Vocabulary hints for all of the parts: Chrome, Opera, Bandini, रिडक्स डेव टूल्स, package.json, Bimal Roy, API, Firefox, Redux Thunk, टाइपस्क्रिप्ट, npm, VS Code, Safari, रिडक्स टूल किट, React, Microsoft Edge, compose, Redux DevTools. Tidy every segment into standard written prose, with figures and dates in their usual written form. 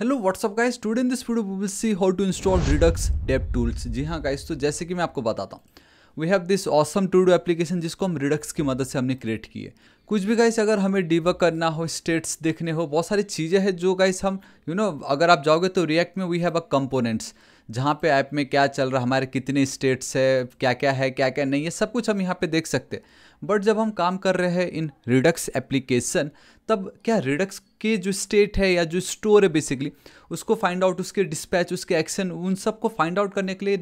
Hello what's up guys, today in this video we will see how to install Redux DevTools. जी हाँ guys, तो जैसे कि मैं आपको बताता हूँ, we have this awesome to do application जिसको हम रिडक्स की मदद से हमने क्रिएट की है। कुछ भी गाइस अगर हमें डिबग करना हो, स्टेट्स देखने हो, बहुत सारी चीज़ें हैं जो गाइस हम अगर आप जाओगे तो रिएक्ट में वी हैव अ कंपोनेंट्स जहाँ पे ऐप में क्या चल रहा है, हमारे कितने स्टेट्स है, क्या क्या नहीं है, सब कुछ हम यहाँ पे देख सकते हैं। बट जब हम काम कर रहे हैं इन रिडक्स एप्लीकेशन, तब क्या रिडक्स के जो स्टेट है या जो स्टोर है बेसिकली उसको फाइंड आउट, उसके डिस्पैच, उसके एक्शन, उन सब को फाइंड आउट करने के लिए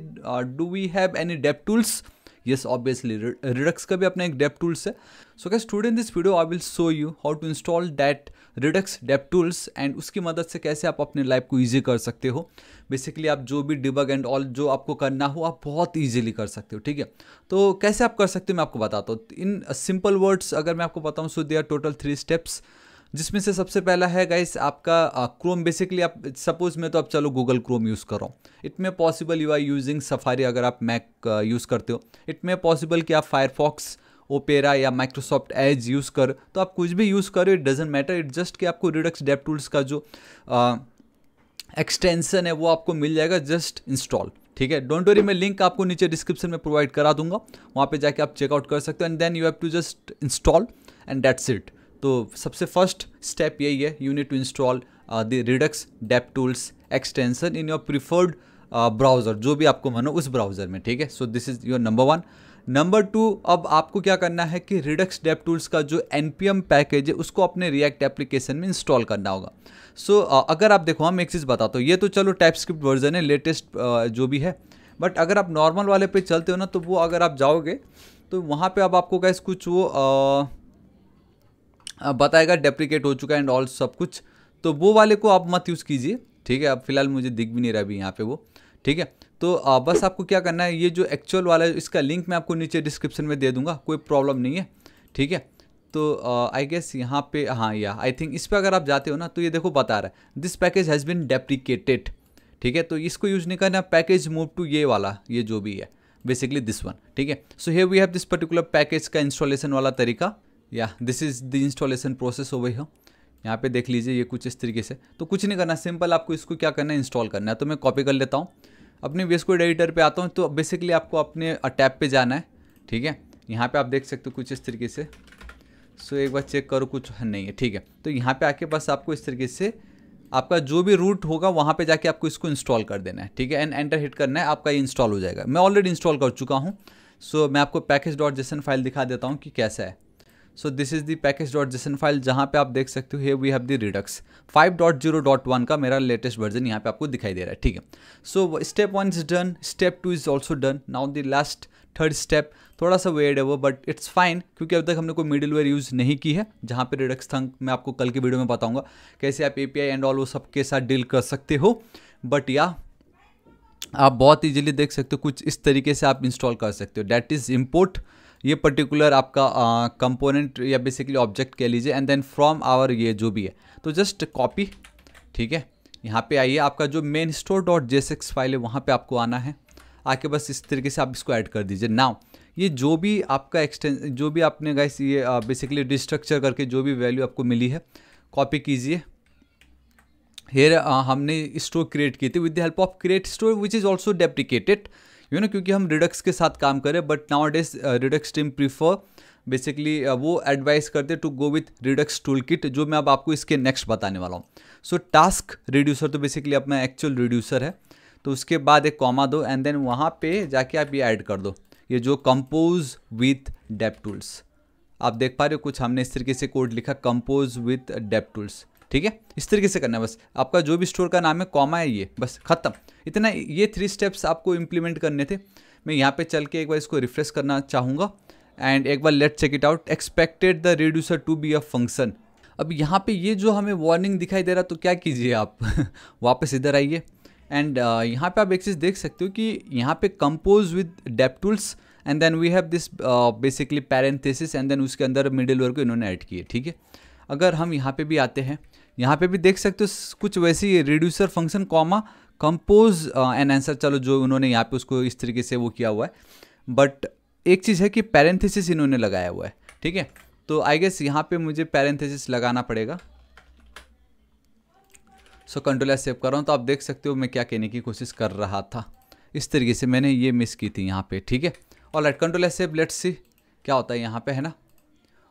do we have any dev tools? Yes, obviously Redux का भी अपना एक डेव टूल्स है। So guys, today in this video I will show you how to install that रिडक्स डेव टूल्स and उसकी मदद से कैसे आप अपने लाइफ को ईजी कर सकते हो। बेसिकली आप जो भी डिबग एंड ऑल जो आपको करना हो आप बहुत ईजिली कर सकते हो, ठीक है। तो कैसे आप कर सकते हो मैं आपको बताता हूँ इन सिंपल वर्ड्स। अगर मैं आपको बताऊँ so there are total 3 steps, जिसमें से सबसे पहला है गाइस आपका क्रोम। बेसिकली आप सपोज मैं तो आप चलो गूगल क्रोम यूज़ कर रहा हूँ, इट में possible you are using safari अगर आप मैक यूज़ करते हो, इट में पॉसिबल कि आप फायरफॉक्स, ओपेरा या माइक्रोसॉफ्ट एज यूज़ कर, तो आप कुछ भी यूज़ करो, it doesn't matter. It just कि आपको रिडक्स डेव टूल्स का जो एक्सटेंसन है वो आपको मिल जाएगा, जस्ट इंस्टॉल, ठीक है। डोंट वरी, मैं लिंक आपको नीचे डिस्क्रिप्शन में प्रोवाइड करा दूंगा, वहाँ पे जाके आप चेकआउट कर सकते हो and then you have to just install and that's it. तो सबसे फर्स्ट स्टेप यही है, you need to install the रिडक्स डेव टूल्स extension in your preferred browser, जो भी आपको मानो उस ब्राउज़र में, ठीक है। So this is your number 1। Number 2, अब आपको क्या करना है कि रिडक्स डेव टूल्स का जो npm पैकेज है उसको अपने रिएक्ट एप्लीकेशन में इंस्टॉल करना होगा। सो अगर आप देखो, हम एक चीज़ बताता हूँ, ये तो चलो टाइपस्क्रिप्ट वर्जन है लेटेस्ट जो भी है, बट अगर आप नॉर्मल वाले पे चलते हो ना, तो वो अगर आप जाओगे तो वहाँ पर अब आपको गाइस कुछ वो बताएगा डेप्रिकेट हो चुका है एंड ऑल सब कुछ, तो वो वाले को आप मत यूज़ कीजिए, ठीक है। अब फिलहाल मुझे दिख भी नहीं रहा अभी यहाँ पे वो, ठीक है। तो बस आपको क्या करना है, ये जो एक्चुअल वाला है इसका लिंक मैं आपको नीचे डिस्क्रिप्शन में दे दूंगा, कोई प्रॉब्लम नहीं है, ठीक है। तो आई गेस यहाँ पे, हाँ या आई थिंक इस पर अगर आप जाते हो ना, तो ये देखो बता रहा है this package has been deprecated, ठीक है। तो इसको यूज नहीं करना, पैकेज मूव टू ये वाला, ये जो भी है बेसिकली दिस वन, ठीक है। So here we have this particular package का इंस्टॉलेशन वाला तरीका, या this is the installation process हो गई हो, यहाँ पे देख लीजिए ये कुछ इस तरीके से। तो कुछ नहीं करना, सिंपल आपको इसको क्या करना है, इंस्टॉल करना है। तो मैं कॉपी कर लेता हूँ, अपने VS Code एडिटर पे आता हूँ। तो बेसिकली आपको अपने टैब पे जाना है, ठीक है। यहाँ पे आप देख सकते हो कुछ इस तरीके से। सो एक बार चेक करो, कुछ नहीं है, ठीक है। तो यहाँ पर आके बस आपको इस तरीके से आपका जो भी रूट होगा वहाँ पे जाके आपको इसको इंस्टॉल कर देना है, ठीक है। एंड एंटर हिट करना है, आपका ये इंस्टॉल हो जाएगा। मैं ऑलरेडी इंस्टॉल कर चुका हूँ। सो मैं आपको package.json फाइल दिखा देता हूँ कि कैसा है। So this is the package.json file, जहाँ पे आप देख सकते हो hey we have the Redux 5.0.1 का मेरा लेटेस्ट वर्जन यहाँ पे आपको दिखाई दे रहा है, ठीक है। So step 1 is done, step 2 is also done. Now the last third step, थोड़ा सा वेड है वो, बट इट्स फाइन, क्योंकि अब तक हमने कोई मिडलवेयर यूज़ नहीं की है। जहाँ पे रिडक्स थंक मैं आपको कल के वीडियो में बताऊँगा कैसे आप API एंड ऑल वो सब के साथ डील कर सकते हो। बट या आप बहुत ईजिली देख सकते हो कुछ इस तरीके से आप इंस्टॉल कर सकते हो। डैट इज़ इम्पोर्ट ये पर्टिकुलर आपका कंपोनेंट या बेसिकली ऑब्जेक्ट कह लीजिए, एंड देन फ्रॉम आवर ये जो भी है, तो जस्ट कॉपी, ठीक है। यहाँ पे आइए, आपका जो मेन store.jsx फाइल है वहाँ पे आपको आना है, आके बस इस तरीके से आप इसको ऐड कर दीजिए। नाउ ये जो भी आपका जो भी आपने गाइस ये बेसिकली डिस्ट्रक्चर करके जो भी वैल्यू आपको मिली है कॉपी कीजिए। हेयर हमने स्टोर क्रिएट की थी with the help of create store which is also deprecated, क्योंकि हम रिडक्स के साथ काम करें। But now days Redux team prefer basically वो एडवाइस करते to go with रिडक्स टूल किट, जो मैं अब आपको इसके नेक्स्ट बताने वाला हूँ। सो टास्क रिड्यूसर, तो बेसिकली अपना एक्चुअल रिड्यूसर है, तो उसके बाद एक कॉमा दो एंड देन वहाँ पे जाके आप ये ऐड कर दो, ये जो कंपोज विथ डेव टूल्स। आप देख पा रहे हो कुछ हमने इस तरीके से कोड लिखा, कंपोज विथ डेव टूल्स, ठीक है। इस तरीके से करना है बस, आपका जो भी स्टोर का नाम है कॉमा है ये, बस खत्म, इतना। ये 3 स्टेप्स आपको इम्प्लीमेंट करने थे। मैं यहाँ पे चल के एक बार इसको रिफ्रेश करना चाहूँगा एंड एक बार let check it out. Expected the reducer to be a function. अब यहाँ पे ये जो हमें वार्निंग दिखाई दे रहा, तो क्या कीजिए आप वापस इधर आइए एंड यहाँ पे आप एक चीज़ देख सकते हो कि यहाँ पे compose with dev tools and then we have this basically parenthesis and then उसके अंदर मिडलवेयर को इन्होंने ऐड किए, ठीक है। अगर हम यहाँ पे भी आते हैं, यहाँ पे भी देख सकते हो कुछ वैसी reducer function comma compose enhancer, चलो जो उन्होंने यहाँ पे उसको इस तरीके से वो किया हुआ है। बट एक चीज़ है कि पैरेंथेसिस इन्होंने लगाया हुआ है, ठीक है। तो आई गेस यहाँ पे मुझे पैरेंथेसिस लगाना पड़ेगा। सो कंट्रोल एस सेव कर रहा हूँ, तो आप देख सकते हो मैं क्या कहने की कोशिश कर रहा था। इस तरीके से मैंने ये मिस की थी यहाँ पे, ठीक है। Alright, control S save, let's see क्या होता है यहाँ पे, है ना।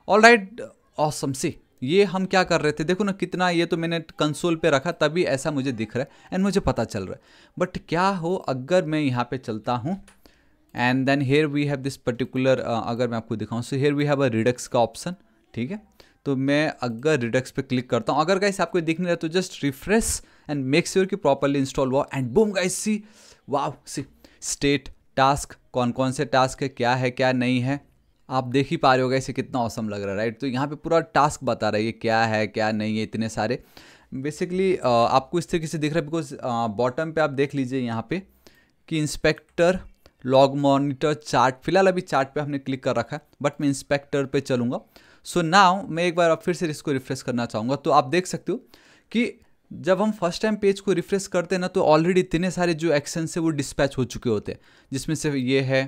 Alright, awesome. सी ये हम क्या कर रहे थे, देखो ना कितना, ये तो मैंने कंसोल पे रखा तभी ऐसा मुझे दिख रहा है एंड मुझे पता चल रहा है। बट क्या हो अगर मैं यहाँ पे चलता हूँ and then here we have this particular, अगर मैं आपको दिखाऊँ so here we have a Redux का ऑप्शन, ठीक है। तो मैं अगर रिडक्स पे क्लिक करता हूँ, अगर गाइस आपको दिख नहीं रहा तो just refresh and make sure कि प्रॉपरली इंस्टॉल हुआ and boom guys see, wow see state, task, कौन कौन से टास्क है, क्या है क्या नहीं है, आप देख ही पा रहे हो गाइस, ये कितना ऑसम लग रहा है, राइट। तो यहाँ पे पूरा टास्क बता रहा है ये क्या है क्या नहीं है, इतने सारे। बेसिकली आपको इस तरीके से दिख रहा है बिकॉज बॉटम पे आप देख लीजिए यहाँ पे कि इंस्पेक्टर, लॉग मॉनिटर, चार्ट, फिलहाल अभी चार्ट पे हमने क्लिक कर रखा है बट मैं इंस्पेक्टर पे चलूँगा। सो नाउ मैं एक बार अब फिर से इसको रिफ्रेश करना चाहूँगा, तो आप देख सकते हो कि जब हम फर्स्ट टाइम पेज को रिफ्रेश करते हैं ना तो ऑलरेडी इतने सारे जो एक्शंस है वो डिस्पैच हो चुके होते हैं, जिसमें से ये है,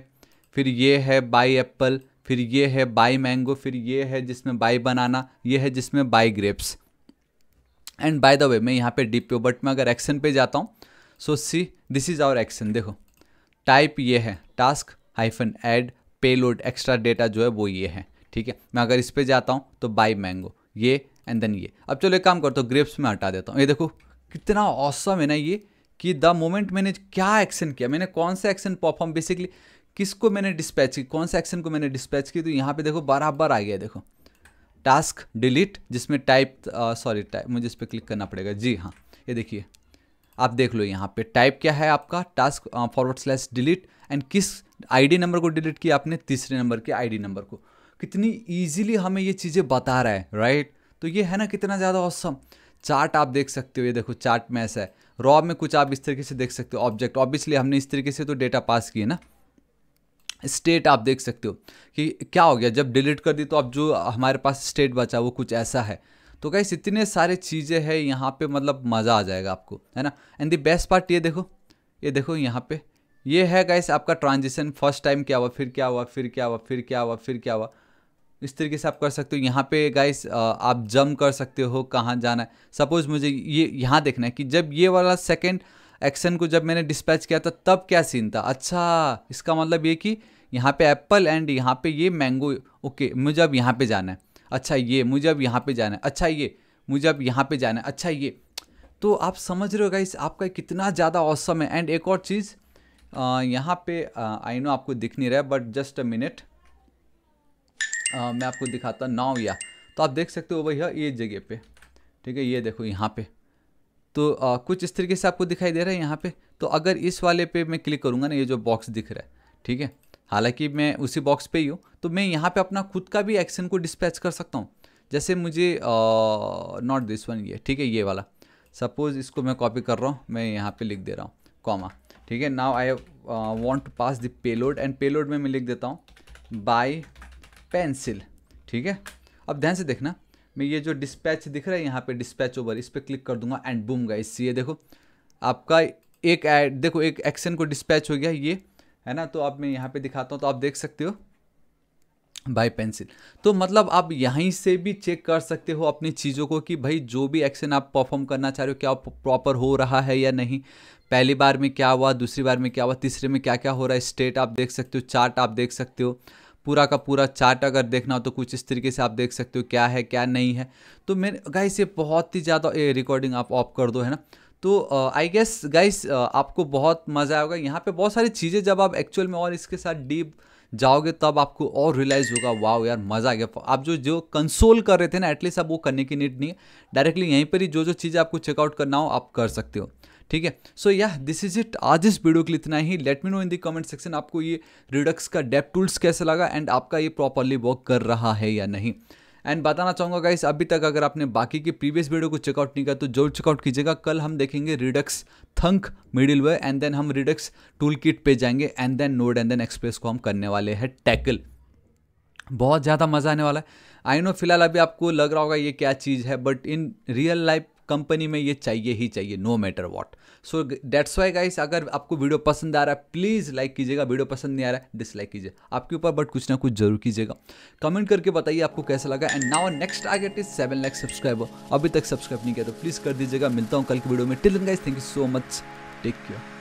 फिर ये है बाई एप्पल, फिर ये है बाई मैंगो, फिर ये है जिसमें बाई बनाना, ये है जिसमें buy grapes. And by the way मैं यहाँ पे डीपीओ, बट मैं अगर एक्शन पे जाता हूँ so see this is our action. देखो टाइप ये है task hyphen add payload, extra data जो है वो ये है, ठीक है। मैं अगर इस पे जाता हूँ तो बाई मैंगो ये एंड देन ये। अब चलो एक काम करता हूँ, ग्रेप्स में हटा देता हूँ। ये देखो कितना ऑसम है ना ये, कि द मोमेंट मैंने क्या एक्शन किया, मैंने कौन सा एक्शन परफॉर्म, बेसिकली किसको मैंने डिस्पैच की, कौन सा एक्शन को मैंने डिस्पैच की, तो यहाँ पे देखो बराबर आ गया। देखो टास्क डिलीट, जिसमें टाइप, सॉरी टाइप मुझे इस पर क्लिक करना पड़ेगा, जी हाँ ये देखिए आप देख लो यहाँ पे टाइप क्या है आपका टास्क /delete एंड किस आईडी नंबर को डिलीट किया आपने, तीसरे नंबर के आईडी नंबर को। कितनी ईजिली हमें ये चीज़ें बता रहा है, राइट। तो ये है ना कितना ज़्यादा ऑसम। चार्ट आप देख सकते हो, ये देखो चार्ट में ऐसा है, रॉ में कुछ आप इस तरीके से देख सकते हो, ऑब्जेक्ट ऑब्वियसली हमने इस तरीके से तो डेटा पास किए ना। स्टेट आप देख सकते हो कि क्या हो गया, जब डिलीट कर दी तो अब जो हमारे पास स्टेट बचा वो कुछ ऐसा है। तो गाइस इतने सारे चीज़ें हैं यहाँ पे, मतलब मज़ा आ जाएगा आपको, है ना। एंड द बेस्ट पार्ट ये देखो, ये देखो यहाँ पे ये है गाइस आपका ट्रांजिशन, फर्स्ट टाइम क्या हुआ, फिर क्या हुआ, फिर क्या हुआ, फिर क्या हुआ, फिर क्या हुआ, इस तरीके से आप कर सकते हो। यहाँ पे गाइस आप जंप कर सकते हो कहाँ जाना है। सपोज मुझे ये यहाँ देखना है कि जब ये वाला सेकेंड एक्शन को जब मैंने डिस्पैच किया था तब क्या सीन था। अच्छा इसका मतलब ये कि यहाँ पे एप्पल एंड यहाँ पे ये मैंगो, ओके मुझे अब यहाँ पे जाना है, अच्छा ये मुझे अब यहाँ पे जाना है, अच्छा ये मुझे अब यहाँ पे जाना है, अच्छा ये। तो आप समझ रहे हो गाइस आपका कितना ज़्यादा ऑसम है। एंड एक और चीज़ यहाँ पे आई नो आपको दिख नहीं रहा है बट जस्ट अ मिनट मैं आपको दिखाता नाउ। या तो आप देख सकते हो भैया ये जगह पे, ठीक है ये देखो यहाँ पे तो कुछ इस तरीके से आपको दिखाई दे रहा है यहाँ पे। तो अगर इस वाले पे मैं क्लिक करूँगा ना, ये जो बॉक्स दिख रहा है, ठीक है हालांकि मैं उसी बॉक्स पे ही हूँ, तो मैं यहाँ पे अपना खुद का भी एक्शन को डिस्पैच कर सकता हूँ। जैसे मुझे नॉट दिस वन, ये ठीक है ये वाला, सपोज इसको मैं कॉपी कर रहा हूँ, मैं यहाँ पे लिख दे रहा हूँ कॉमा, ठीक है। Now I want to pass the payload and payload में मैं लिख देता हूँ बाय पेंसिल, ठीक है। अब ध्यान से देखना, मैं ये जो डिस्पैच दिख रहा है यहाँ पे डिस्पैच ओवर, इस पर क्लिक कर दूंगा एंड बूम गाइस ये देखो आपका एक ऐड, देखो एक एक्शन को डिस्पैच हो गया ये, है ना। तो अब मैं यहाँ पे दिखाता हूँ तो आप देख सकते हो बाय पेंसिल। तो मतलब आप यहीं से भी चेक कर सकते हो अपनी चीज़ों को कि भाई जो भी एक्शन आप परफॉर्म करना चाह रहे हो क्या प्रॉपर हो रहा है या नहीं, पहली बार में क्या हुआ, दूसरी बार में क्या हुआ, तीसरे में क्या क्या हो रहा है। स्टेट आप देख सकते हो, चार्ट आप देख सकते हो, पूरा का पूरा चार्ट अगर देखना हो तो कुछ इस तरीके से आप देख सकते हो क्या है क्या नहीं है। तो मैं गाइस ये बहुत ही ज़्यादा, रिकॉर्डिंग आप ऑफ कर दो, है ना। तो आई गेस गाइस आपको बहुत मज़ा आएगा। यहाँ पे बहुत सारी चीज़ें जब आप एक्चुअल में और इसके साथ डीप जाओगे तब आपको और रियलाइज़ होगा, वाओ यार मज़ा आ गया। आप जो जो कंसोल कर रहे थे ना एटलीस्ट आप वो करने की नीड नहीं है, डायरेक्टली यहीं पर ही जो जो चीज़ें आपको चेकआउट करना हो आप कर सकते हो, ठीक है। सो या दिस इज इट, आज इस वीडियो के लिए इतना ही। Let me know in the comment section आपको ये रिडक्स का डेव टूल्स कैसा लगा एंड आपका ये प्रॉपरली वर्क कर रहा है या नहीं। एंड बताना चाहूँगा गाइस अभी तक अगर आपने बाकी के प्रीवियस वीडियो को चेकआउट नहीं किया तो जरूर चेकआउट कीजिएगा। कल हम देखेंगे Redux thunk middleware and then हम रिडक्स टूल किट पे जाएंगे and then node and then express को हम करने वाले हैं टैकल। बहुत ज़्यादा मज़ा आने वाला है। आई नो फिलहाल अभी आपको लग रहा होगा ये क्या चीज़ है, but in real life company में ये चाहिए ही चाहिए, no matter what. So that's why guys, अगर आपको वीडियो पसंद आ रहा है प्लीज़ लाइक कीजिएगा, वीडियो पसंद नहीं आ रहा है डिसलाइक कीजिए, आपके ऊपर, बट कुछ ना कुछ जरूर कीजिएगा। कमेंट करके बताइए आपको कैसा लगा। And now next target is 7 lakh subscriber, अभी तक सब्सक्राइब नहीं किया तो प्लीज़ कर दीजिएगा। मिलता हूँ कल की वीडियो में, till then guys thank you so much, take care.